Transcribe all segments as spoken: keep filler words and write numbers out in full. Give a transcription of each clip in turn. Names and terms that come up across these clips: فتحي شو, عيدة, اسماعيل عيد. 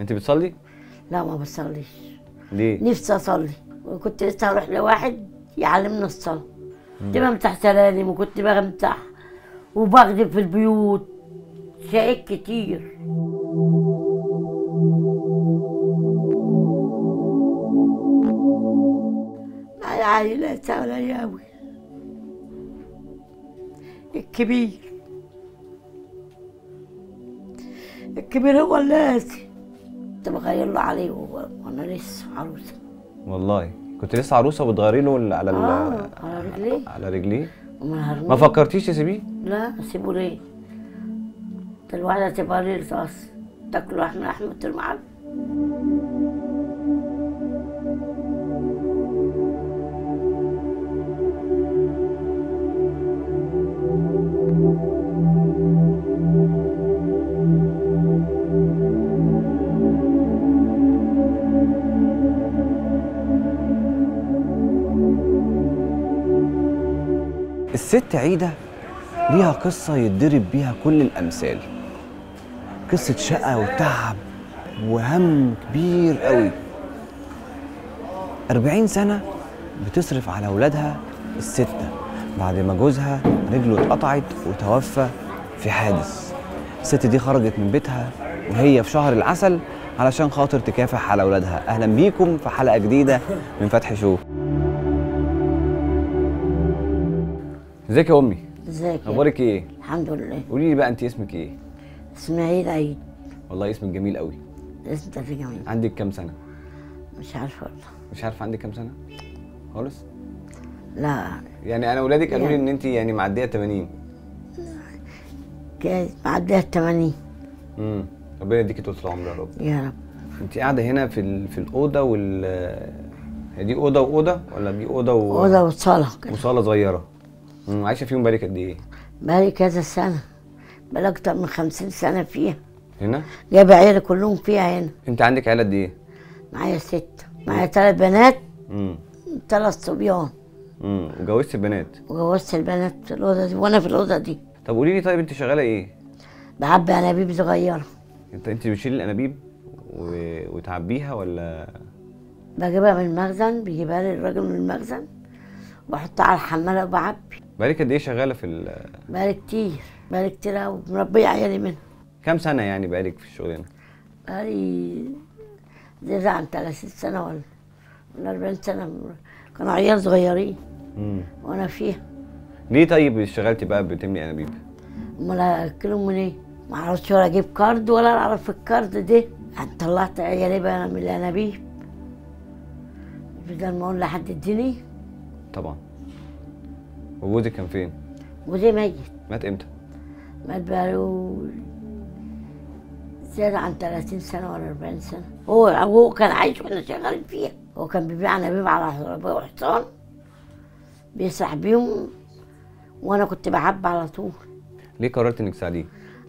انت بتصلي؟ لا ما بصليش. ليه؟ نفسي اصلي، وكنت لسه هروح لواحد يعلمني الصلاه. كنت بمسح سلالم وكنت بمسح وبخدم في البيوت، شقيت كتير. العائلة قليلة أوي، الكبير الكبير هو اللي كنت بغير له عليه وأنا لسه عروسة. والله كنت لسه عروسة وبتغيري له على آه على رجليه على رجليه؟ ما فكرتيش تسيبيه؟ لا أسيبه ليه؟ الواحدة تبقى ليلة أصلا، تاكلوا إحنا لحمة المعلم. الست عيدة ليها قصة يتضرب بيها كل الأمثال، قصة شقة وتعب وهم كبير قوي. أربعين سنة بتصرف على أولادها الستة بعد ما جوزها رجله اتقطعت وتوفى في حادث. الست دي خرجت من بيتها وهي في شهر العسل علشان خاطر تكافح على أولادها. أهلا بيكم في حلقة جديدة من فتحي شو. ازيك يا امي؟ ازيك؟ اخبارك ايه؟ الحمد لله. قولي لي بقى انت اسمك ايه؟ اسماعيل عيد. والله اسمك جميل قوي. اسمك جميل. عندك كام سنه؟ مش عارفه والله. مش عارفه عندك كام سنه؟ خالص؟ لا يعني انا اولادك قالوا لي ان انت يعني معديه ثمانين. جايز معديه ثمانين. امم ربنا يديكي طول العمر يا رب. يا رب. انت قاعده هنا في ال... في الاوضه وال هي دي اوضه واوضه ولا دي اوضه و اوضه وصاله كده؟ وصاله صغيره. عايشه فيهم بقالك قد ايه؟ بقالي كذا سنه، بقالي اكتر من خمسين سنه فيها. هنا؟ جايبه عيله كلهم فيها هنا. انت عندك عيله قد ايه؟ معايا سته، معايا ثلاث بنات وثلاث صبيان. امم وجوزت البنات؟ وجوزت البنات في الاوضه دي وانا في الاوضه دي. طب قولي لي طيب انت شغاله ايه؟ بعبي انابيب صغيره. انت انت بتشيلي الانابيب و... وتعبيها ولا؟ بجيبها من المخزن، بيجيبها لي الراجل من المخزن وبحطها على الحماله وبعبي. بقالك قد ايه شغاله في ال بقالك كتير، بقالك كتير قوي مربيه عيالي منها. كام سنه يعني بقالك في الشغلانه؟ بقالي زي عن ثلاثين سنه ولا ولا أربعين سنه، كانوا عيال صغيرين امم وانا فيها. ليه طيب اشتغلتي بقى بتملي انابيب؟ امال اكلهم منين؟ إيه؟ ما اعرفش ولا اجيب كارد ولا اعرف الكارد ده. طلعت عيالي بقى من الانابيب بدل ما اقول لحد اديني. طبعا. وجوزك كان فين؟ جوزي ميت. مات امتى؟ مات بقاله زيادة عن ثلاثين سنة ولا أربعين سنة. هو هو كان عايش واحنا شغالين فيها، هو كان بيبيع انابيب على عربية وحصان بيسرح بيهم وانا كنت بعب على طول. ليه قررت انك تساعديه؟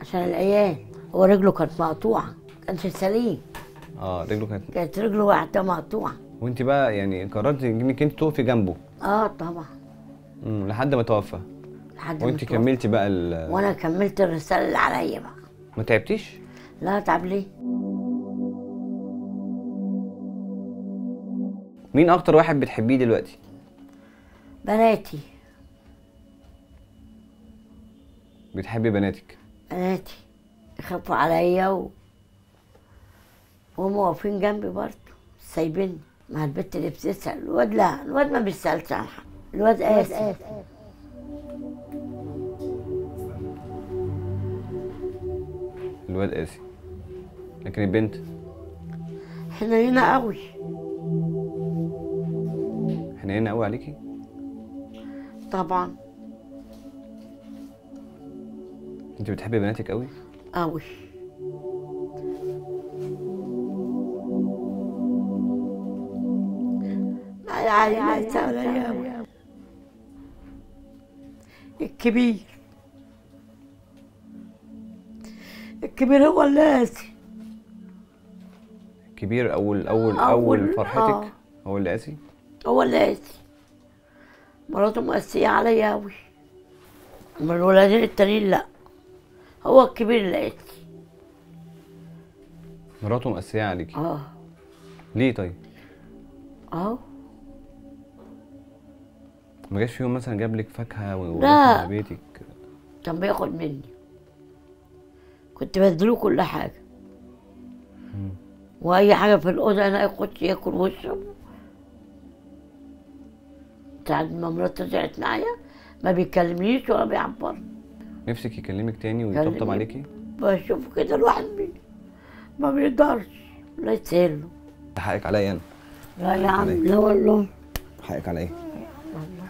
عشان العيال، هو رجله كانت مقطوعة، ما كانش سليم. اه رجله كانت كانت رجله واحدة مقطوعة. وانت بقى يعني قررت انك انت تقفي جنبه؟ اه طبعا. امم لحد ما توفى. لحد ما وانت كملتي بقى ال وانا كملت الرساله اللي عليا بقى. ما تعبتيش؟ لا تعب ليه؟ مين اكتر واحد بتحبيه دلوقتي؟ بناتي. بتحبي بناتك؟ بناتي يخافوا عليا و... وهم واقفين جنبي برضه سايبيني. مع البت اللي بتسال الواد، لا الواد ما بيسالش عن حد. الواد آسف. الواد آسف لكن البنت حنينة قوي. حنينة قوي عليكي؟ طبعا. انت بتحبي بناتك قوي؟ قوي. العائلة قليلة قوي. الكبير الكبير هو اللي قاسي. الكبير اول اول اول, أول فرحتك؟ آه. هو اللي قاسي؟ هو اللي قاسي. مراته مقاسيه عليا قوي. اما الولادين التانيين لا، هو الكبير اللي قاسي. مراته مقسية عليكي؟ اه. ليه طيب؟ اه ما جاش في يوم مثلا جاب لك فاكهه ووداها بيتك؟ كان بياخد مني، كنت بديله كل حاجه. مم. واي حاجه في الاوضه انا اخش ياكل واشرب. ساعة ما مراتي طلعت معايا ما بيكلمنيش ولا بيعبرني. نفسك يكلمك تاني ويطبطب عليكي؟ بشوفه كده لوحدي ما بيقدرش، لا يتسهل له. ده حقك عليا انا؟ لا يا عم لا والله. حقك عليا،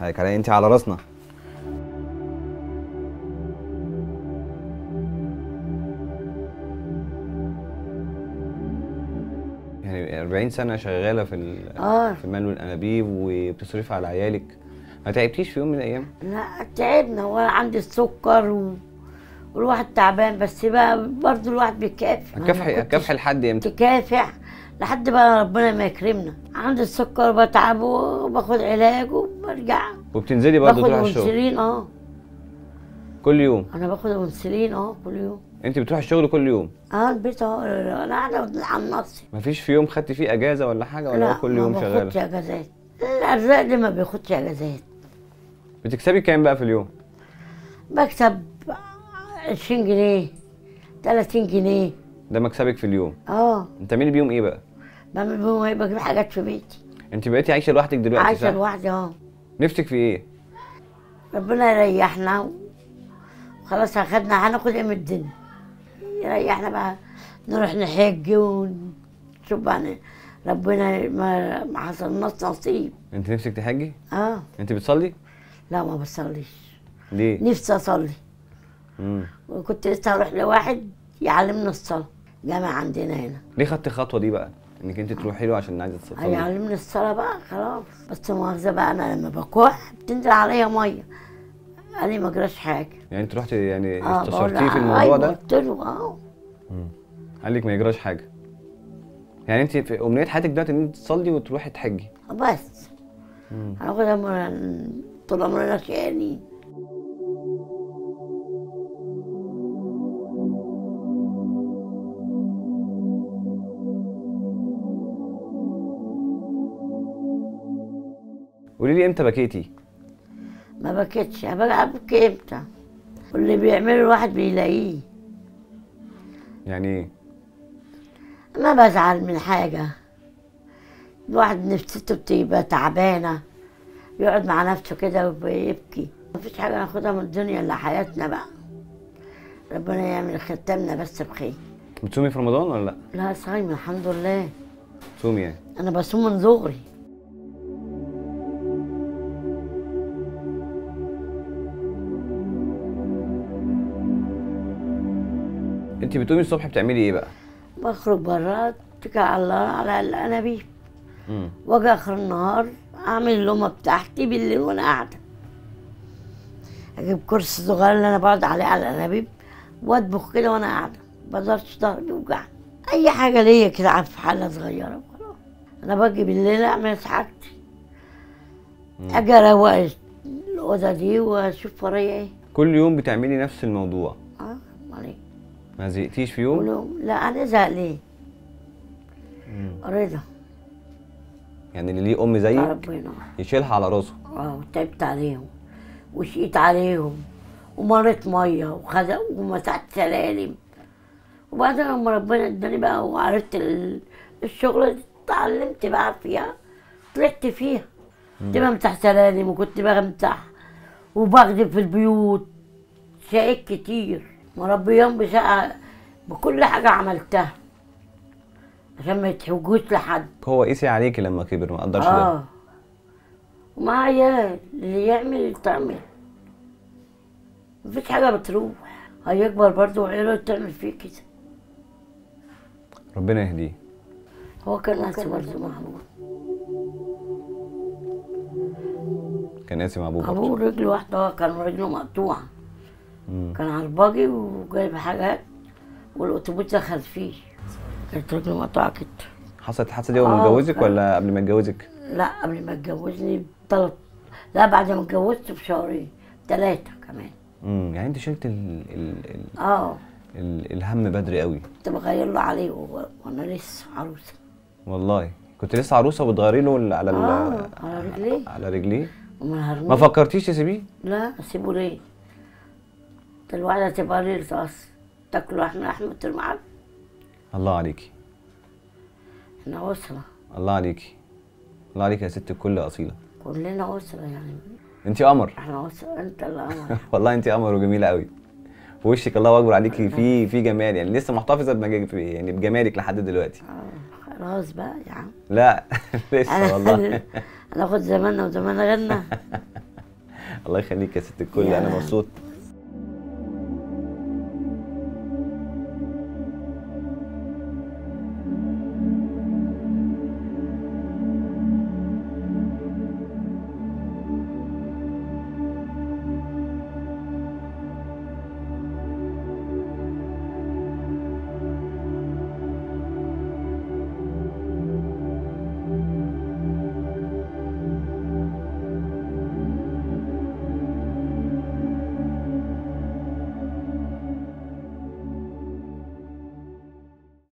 حقك عليا، انت على راسنا. يعني أربعين سنة شغالة في في المال والأنابيب وبتصرفي على عيالك، ما تعبتيش في يوم من الأيام؟ لا تعبنا، وأنا عندي السكر و... والواحد تعبان، بس بقى برضه الواحد بيكافح. هتكافحي هتكافحي لحد امتى؟ تكافح لحد بقى ربنا ما يكرمنا. عندي السكر بتعب وباخد علاج وبرجع. وبتنزلي برضه تروحي الشغل؟ باخد انسولين اه كل يوم. انا باخد انسولين اه كل يوم. انت بتروحي الشغل كل يوم؟ اه البيت اهو انا قاعده على نفسي. مفيش في يوم خدتي فيه اجازه ولا حاجه ولا هو كل يوم شغاله؟ لا ما باخدش اجازات، الارزاق دي ما بياخدش اجازات. بتكسبي كام بقى في اليوم؟ بكسب عشرين جنيه تلاتين جنيه. ده مكسبك في اليوم؟ اه. بتعملي بيهم ايه بقى؟ بعمل بيهم ايه؟ بجيب حاجات في بيتي. انت بقيتي عايشه لوحدك دلوقتي؟ عايشه لوحدي اه. نفسك في ايه؟ ربنا يريحنا وخلاص، اخدنا هناخد ايه من الدنيا؟ يريحنا بقى نروح نحج ونشوف بقى، ربنا ما ما حصلناش نصيب. انت نفسك تحجي؟ اه. انت بتصلي؟ لا ما بصليش. ليه؟ نفسي اصلي. امم وكنت لسه هروح لواحد يعلمنا الصلاه، جامع عندنا هنا. ليه خدتي الخطوه دي بقى؟ انك انت تروحي له عشان عايزه تصلي؟ هيعلمني الصلاه بقى خلاص. بس مؤاخذه بقى، انا لما بكح بتنزل عليا ميه، قال لي ما جراش حاجه. يعني انت رحتي يعني آه استشرتيه في الموضوع؟ أيوة ده؟ قلت له اه. قال لك ما يجراش حاجه. يعني انت في امنيه حياتك دلوقتي ان انت تصلي وتروحي تحجي؟ بس هناخدها طول عمرنا خيانين. قولي لي امتى بكيتي؟ ما بكيتش، ابكي امتى؟ واللي بيعمله الواحد بيلاقيه. يعني ايه؟ ما بزعل من حاجه، الواحد نفسيته بتبقى تعبانه يقعد مع نفسه كده ويبكي. مفيش حاجه ناخدها من الدنيا الا حياتنا بقى، ربنا يعمل ختامنا بس بخير. بتصومي في رمضان ولا لا؟ لا صايمه الحمد لله. بتصومي يعني؟ انا بصوم من صغري. انت بتقومي الصبح بتعملي ايه بقى؟ بخرج بره اتكل على الله على الانابيب، واجي اخر النهار اعمل اللومه بتاعتي بالليل وانا قاعده. اجيب كرسي صغير اللي انا بقعد عليه على الانابيب واطبخ كده وانا قاعده، ما بقدرش ضهري يوجعني. اي حاجه ليا كده في حله صغيره وخلاص. انا باجي بالليل اعمل حاجتي، اجي اروق الاوضه دي واشوف ورايا ايه. كل يوم بتعملي نفس الموضوع؟ اه امال ايه؟ ما زهقتيش في يوم؟ لا انا زهق ليه؟ رضا يعني اللي ليه ام زيك ربنا يشيلها على راسه. اه تعبت عليهم وشقيت عليهم ومريت ميه وخزق ومسحت سلالم، وبعدين لما ربنا اداني بقى وعرفت الشغل اتعلمت بقى فيها، طلعت فيها. كنت بمسح سلالم وكنت بمسح وبخدم في البيوت، شقيت كتير، مربيهم بشقة بكل حاجة عملتها عشان ما يتحوجوش لحد. هو قيسي عليكي لما كبر ما قدرش ده؟ اه ومع عيال اللي يعمل تعمل، مفيش حاجة بتروح، هيكبر برضه وعياله تعمل فيه كده. ربنا يهديه. هو كان قاسي برضه مع ابوه، كان قاسي مع ابوه ابوه رجل واحدة، كان رجله مقطوعة. مم. كان عرباجي وجايب حاجات والاتوبيس دخل فيه، كانت رجله مقطوعه كده. حصلت الحادثه دي وهو متجوزك ولا قبل ما يتجوزك؟ لا قبل ما يتجوزني بثلاث، لا بعد ما اتجوزت بشهرين ثلاثه كمان. امم يعني انت شلت ال ال اه الهم بدري قوي. كنت بغير له عليه وانا لسه عروسه. والله كنت لسه عروسه وبتغيري له على آه على رجليه. على رجليه؟ ما فكرتيش تسيبيه؟ لا اسيبه ليه؟ انت الواحد هتبقى ليه اصلا؟ تاكلوا احنا احمد ترمعنا؟ الله عليكي. احنا اسره. الله عليكي. الله عليكي يا ست الكل اصيله. كلنا اسره يعني. انت قمر. احنا اسره، انت اللي قمر. والله انت قمر وجميله قوي. في وشك الله اكبر عليكي في في جمال، يعني لسه محتفظه بمجا... يعني بجمالك لحد دلوقتي. اه خلاص بقى يا عم. لا لسه والله. هناخد زماننا وزمان غيرنا. الله يخليك يا ست الكل، انا مبسوط.